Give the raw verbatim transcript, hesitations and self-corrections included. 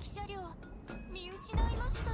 敵車両見失いました。